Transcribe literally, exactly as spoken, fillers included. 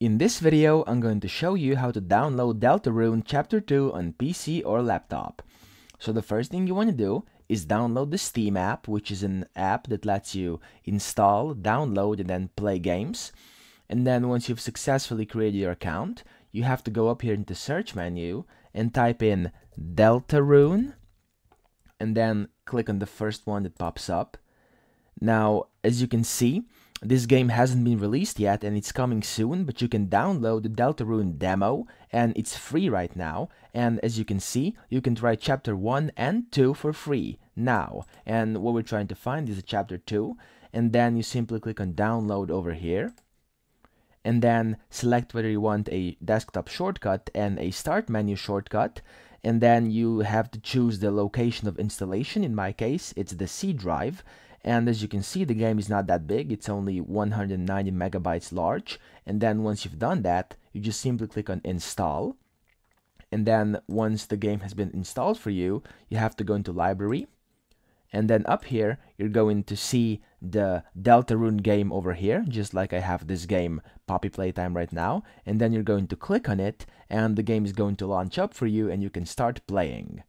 In this video, I'm going to show you how to download Deltarune Chapter two on P C or laptop. So the first thing you want to do is download the Steam app, which is an app that lets you install, download, and then play games. And then once you've successfully created your account, you have to go up here into search menu and type in Deltarune, and then click on the first one that pops up. Now, as you can see, this game hasn't been released yet and it's coming soon, but you can download the Deltarune demo and it's free right now. And as you can see, you can try chapter one and two for free now. And what we're trying to find is chapter two, and then you simply click on download over here and then select whether you want a desktop shortcut and a start menu shortcut, and then you have to choose the location of installation. In my case, it's the C drive. And as you can see, the game is not that big, it's only one hundred ninety megabytes large. And then once you've done that, you just simply click on install. And then once the game has been installed for you, you have to go into library. And then up here, you're going to see the Deltarune game over here, just like I have this game, Poppy Playtime, right now. And then you're going to click on it, and the game is going to launch up for you, and you can start playing.